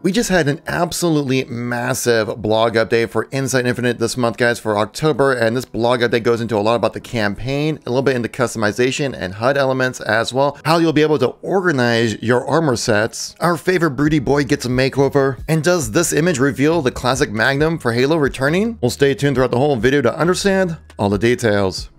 We just had an absolutely massive blog update for Inside Infinite this month, guys, for October, and this blog update goes into a lot about the campaign, a little bit into customization and HUD elements as well, how you'll be able to organize your armor sets, our favorite broody boy gets a makeover, and does this image reveal the classic Magnum for Halo returning? Well, stay tuned throughout the whole video to understand all the details.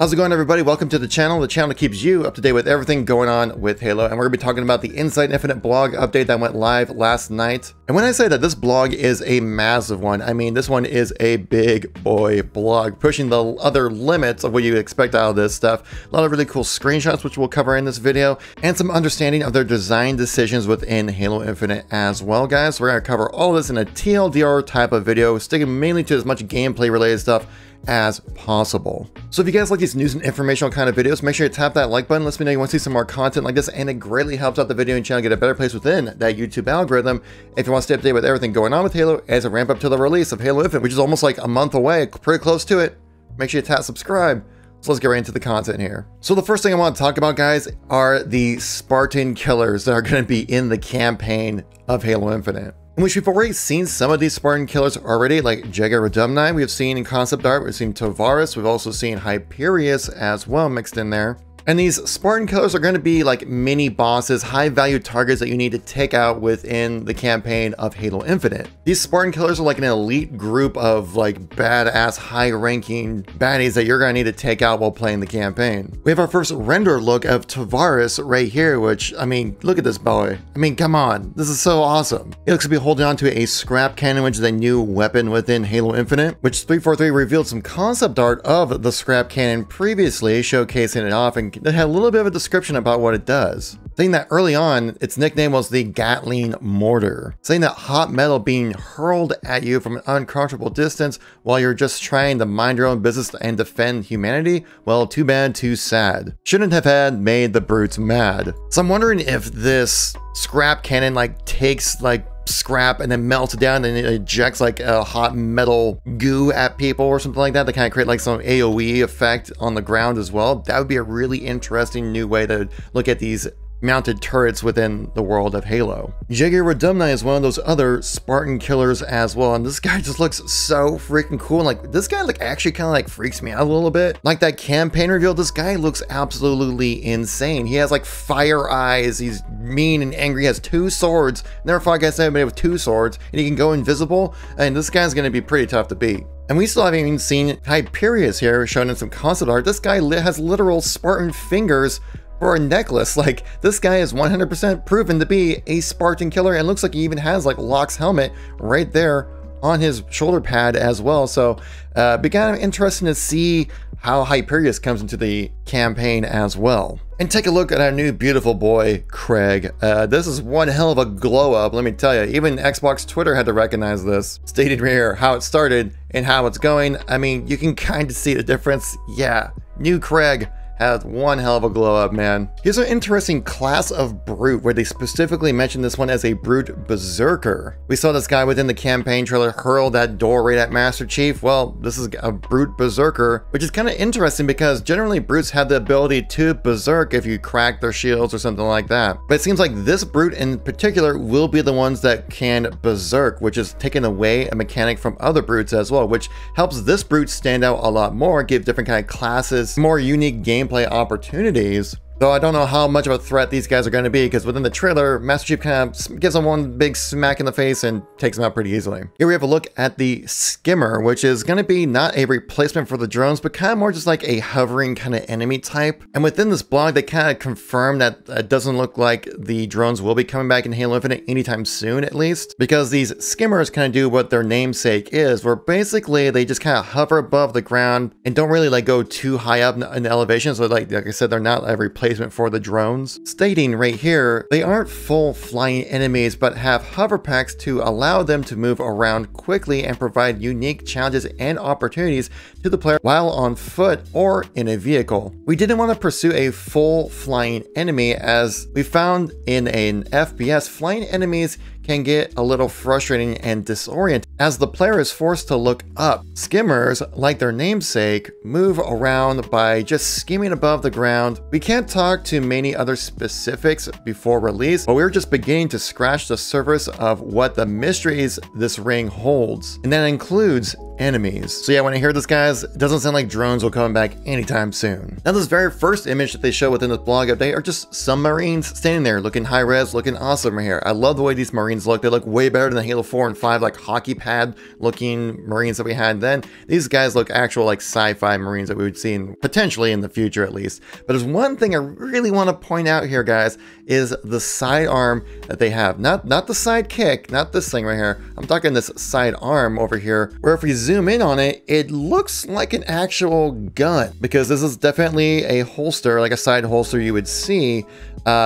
How's it going, everybody? Welcome to the channel that keeps you up to date with everything going on with Halo, and we're going to be talking about the Inside Infinite blog update that went live last night. And when I say that this blog is a massive one, I mean this one is a big boy blog, pushing the other limits of what you expect out of this stuff. A lot of really cool screenshots, which we'll cover in this video, and some understanding of their design decisions within Halo Infinite as well, guys. So we're going to cover all this in a TLDR type of video, sticking mainly to as much gameplay related stuff as possible. So if you guys like these news and informational kind of videos, make sure to tap that like button. Let me know you want to see some more content like this, and it greatly helps out the video and channel get a better place within that YouTube algorithm. If you want to stay updated with everything going on with Halo as a ramp up to the release of Halo Infinite, which is almost like a month away, pretty close to it, make sure you tap subscribe. So let's get right into the content here. So the first thing I want to talk about, guys, are the Spartan Killers that are going to be in the campaign of Halo Infinite, in which we've already seen some of these Spartan Killers already, like Jega 'Rdomnai we've seen in concept art, we've seen Tovarus, we've also seen Hyperius as well mixed in there. And these Spartan Killers are going to be like mini bosses, high value targets that you need to take out within the campaign of Halo Infinite. These Spartan Killers are like an elite group of like badass high ranking baddies that you're going to need to take out while playing the campaign. We have our first render look of Tovarus right here, which, I mean, look at this boy. I mean, come on, this is so awesome. He looks to be holding on to a scrap cannon, which is a new weapon within Halo Infinite, which 343 revealed some concept art of the scrap cannon previously, showcasing it off, and that had a little bit of a description about what it does, saying that early on its nickname was the Gatling Mortar, saying that hot metal being hurled at you from an uncomfortable distance while you're just trying to mind your own business and defend humanity. Well, too bad, too sad. Shouldn't have had made the brutes mad. So I'm wondering if this scrap cannon like takes like scrap and then melts it down and it ejects like a hot metal goo at people or something like that to kind of create like some AoE effect on the ground as well. That would be a really interesting new way to look at these mounted turrets within the world of Halo. Jega 'Rdomnai is one of those other Spartan Killers as well, and this guy just looks so freaking cool. Like, this guy like actually kind of like freaks me out a little bit. Like that campaign reveal, this guy looks absolutely insane. He has like fire eyes, he's mean and angry, he has two swords. Never fought against anybody with two swords, and he can go invisible, and this guy's gonna be pretty tough to beat. And we still haven't even seen Hyperius here, shown in some concept art. This guy has literal Spartan fingers for a necklace. Like, this guy is 100% proven to be a Spartan Killer, and looks like he even has like Locke's helmet right there on his shoulder pad as well. So be kind of interesting to see how Hyperius comes into the campaign as well. And take a look at our new beautiful boy, Craig. This is one hell of a glow up, let me tell you. Even Xbox Twitter had to recognize this, stated right here how it started and how it's going. I mean, you can kind of see the difference. Yeah, new Craig has one hell of a glow up, man. Here's an interesting class of brute where they specifically mentioned this one as a brute berserker. We saw this guy within the campaign trailer hurl that door right at Master Chief. Well, this is a brute berserker, which is kind of interesting because generally brutes have the ability to berserk if you crack their shields or something like that. But it seems like this brute in particular will be the ones that can berserk, which is taking away a mechanic from other brutes as well, which helps this brute stand out a lot more, give different kind of classes, more unique gameplay opportunities. Though I don't know how much of a threat these guys are going to be, because within the trailer, Master Chief kind of gives them one big smack in the face and takes them out pretty easily. Here we have a look at the Skimmer, which is going to be not a replacement for the drones, but kind of more just like a hovering kind of enemy type. And within this blog, they kind of confirm that it doesn't look like the drones will be coming back in Halo Infinite anytime soon, at least, because these Skimmers kind of do what their namesake is, where basically they just kind of hover above the ground and don't really like go too high up in elevation. So like I said, they're not a replacement for the drones, stating right here they aren't full flying enemies but have hover packs to allow them to move around quickly and provide unique challenges and opportunities to the player while on foot or in a vehicle. We didn't want to pursue a full flying enemy, as we found in an FPS, flying enemies can get a little frustrating and disorienting as the player is forced to look up. Skimmers, like their namesake, move around by just skimming above the ground. We can't talk to many other specifics before release, but we're just beginning to scratch the surface of what the mysteries this ring holds, and that includes enemies. So yeah, when I hear this, guys, it doesn't sound like drones will come back anytime soon. Now, this very first image that they show within this blog update are just some Marines standing there looking high res, looking awesome right here. I love the way these Marines look. They look way better than the Halo 4 and 5 like hockey pad looking Marines that we had then. These guys look actual like sci-fi Marines that we would see in, potentially in the future at least. But there's one thing I really want to point out here, guys, is the sidearm that they have. Not the side kick, not this thing right here. I'm talking this side arm over here, where if we zoom in on it, it looks like an actual gun, because this is definitely a holster, like a side holster you would see.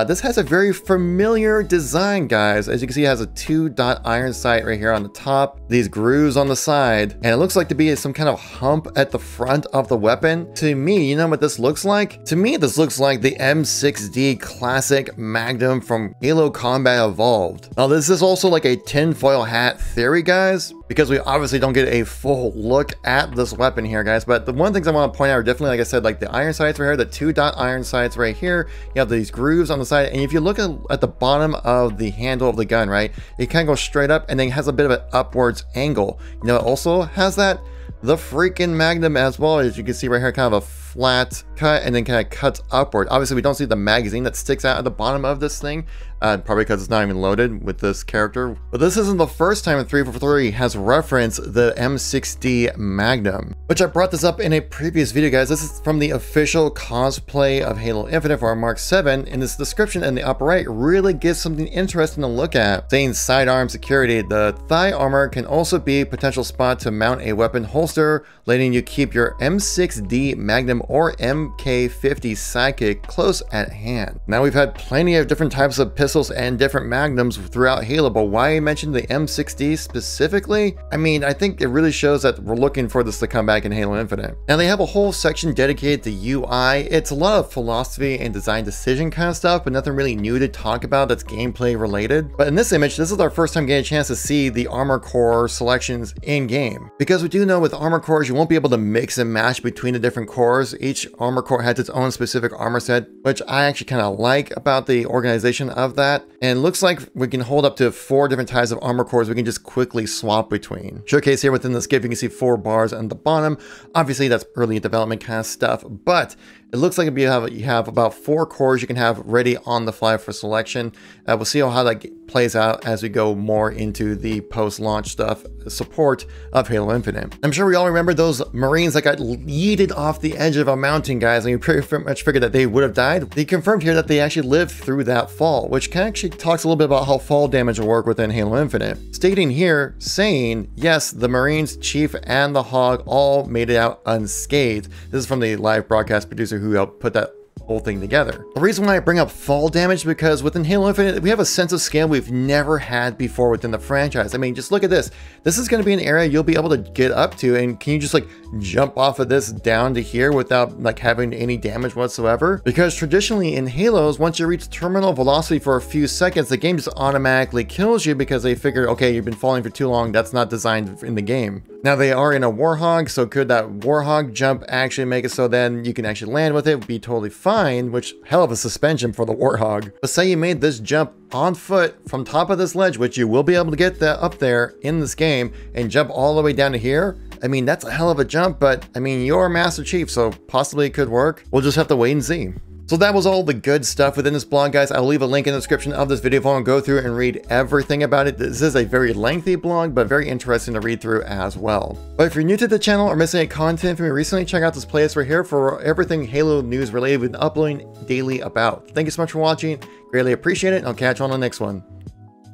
This has a very familiar design, guys. As you can see, it has a 2-dot iron sight right here on the top, these grooves on the side, and it looks like to be some kind of hump at the front of the weapon. To me, you know what this looks like? To me, this looks like the M6D classic Magnum from Halo Combat Evolved. Now, this is also like a tinfoil hat theory, guys, because we obviously don't get a full look at this weapon here, guys. But the one things I want to point out are definitely, like I said, like the iron sights right here, the 2-dot iron sights right here. You have these grooves on the side, and if you look at the bottom of the handle of the gun, right, it kind of goes straight up and then has a bit of an upwards angle. You know, it also has that the freaking Magnum as well, as you can see right here, kind of a flat cut and then kind of cuts upward. Obviously, we don't see the magazine that sticks out at the bottom of this thing, probably because it's not even loaded with this character. But this isn't the first time 343 has referenced the M6D Magnum, which I brought this up in a previous video, guys. This is from the official cosplay of Halo Infinite for Mark 7, and this description in the upper right really gives something interesting to look at, saying sidearm security. The thigh armor can also be a potential spot to mount a weapon holster, letting you keep your M6D Magnum or MK50 sidekick close at hand. Now, we've had plenty of different types of pistols and different Magnums throughout Halo, but why I mentioned the M6D specifically? I mean, I think it really shows that we're looking for this to come back in Halo Infinite. Now, they have a whole section dedicated to UI. It's a lot of philosophy and design decision kind of stuff, but nothing really new to talk about that's gameplay related. But in this image, this is our first time getting a chance to see the armor core selections in game, because we do know with armor cores, you won't be able to mix and match between the different cores. Each armor core has its own specific armor set, which I actually kind of like about the organization of that. And it looks like we can hold up to 4 different types of armor cores we can just quickly swap between. Showcase here within the skip, you can see 4 bars on the bottom. Obviously, that's early development kind of stuff, but it looks like you have about 4 cores you can have ready on the fly for selection. We'll see how that plays out as we go more into the post-launch stuff support of Halo Infinite. I'm sure we all remember those Marines that got yeeted off the edge of a mountain, guys, and you pretty much figured that they would have died. They confirmed here that they actually lived through that fall, which kind of actually talks a little bit about how fall damage will work within Halo Infinite. Stating here, saying, yes, the Marines, Chief, and the Hog all made it out unscathed. This is from the live broadcast producer who helped put that whole thing together. The reason why I bring up fall damage, because within Halo Infinite, we have a sense of scale we've never had before within the franchise. I mean, just look at this. This is going to be an area you'll be able to get up to, and can you just like jump off of this down to here without like having any damage whatsoever? Because traditionally in Halos, once you reach terminal velocity for a few seconds, the game just automatically kills you, because they figure, okay, you've been falling for too long. That's not designed in the game. Now, they are in a Warhog, so could that Warhog jump actually make it so then you can actually land with it, be totally fine, which hell of a suspension for the Warhog. But say you made this jump on foot from top of this ledge, which you will be able to get that up there in this game, and jump all the way down to here. I mean, that's a hell of a jump, but I mean, you're Master Chief, so possibly it could work. We'll just have to wait and see. So that was all the good stuff within this blog, guys. I'll leave a link in the description of this video if I want to go through and read everything about it. This is a very lengthy blog, but very interesting to read through as well. But if you're new to the channel or missing any content from me recently, check out this playlist right here for everything Halo news related we've been uploading daily about. Thank you so much for watching. Greatly appreciate it, and I'll catch you on the next one.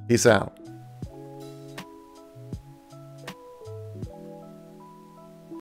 Peace out.